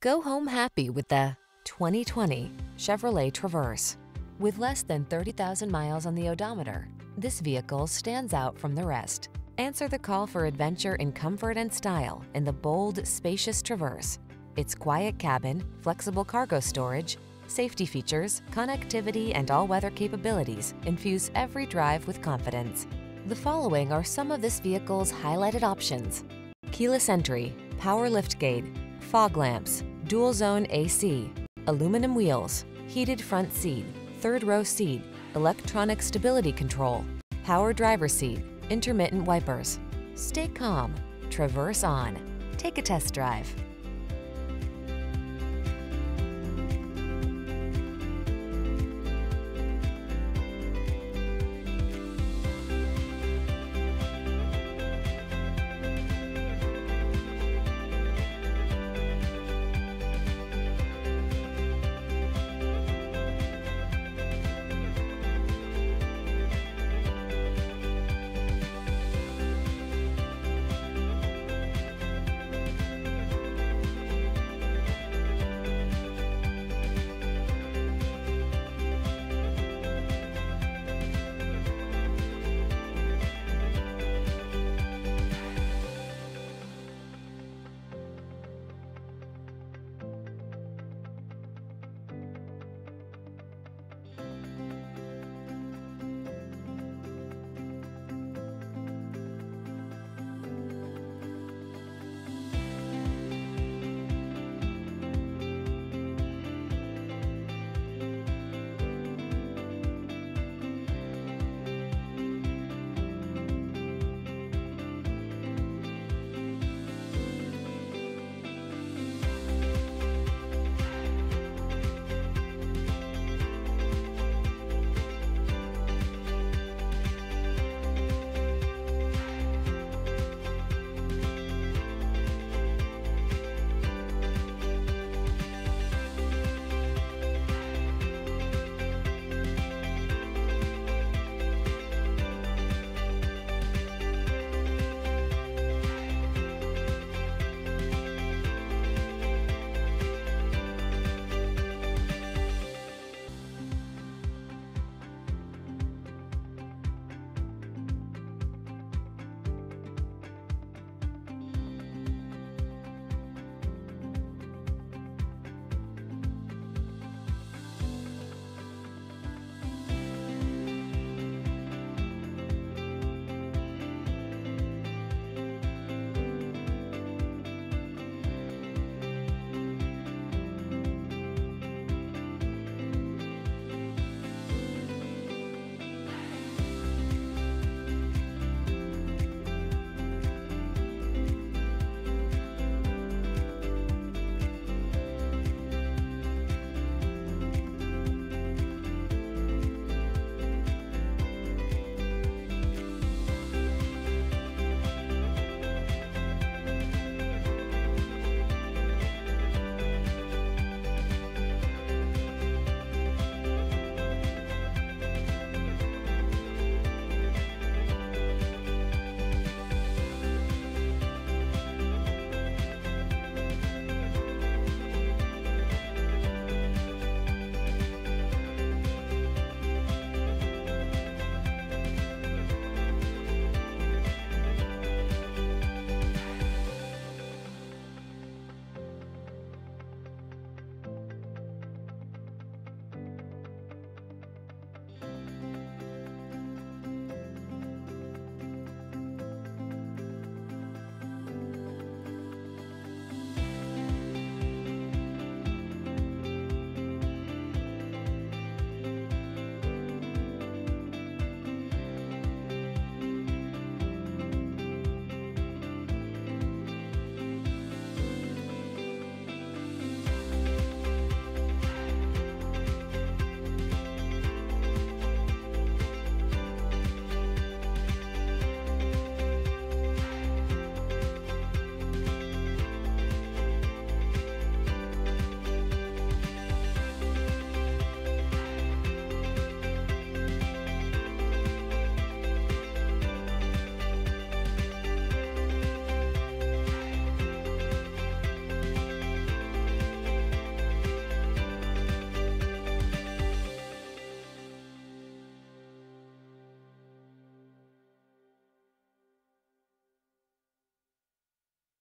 Go home happy with the 2020 Chevrolet Traverse. With less than 30,000 miles on the odometer, this vehicle stands out from the rest. Answer the call for adventure in comfort and style in the bold, spacious Traverse. Its quiet cabin, flexible cargo storage, safety features, connectivity, and all-weather capabilities infuse every drive with confidence. The following are some of this vehicle's highlighted options: keyless entry, power liftgate, fog lamps, dual zone AC, aluminum wheels, heated front seat, third row seat, electronic stability control, power driver seat, intermittent wipers. Stay calm, traverse on. Take a test drive.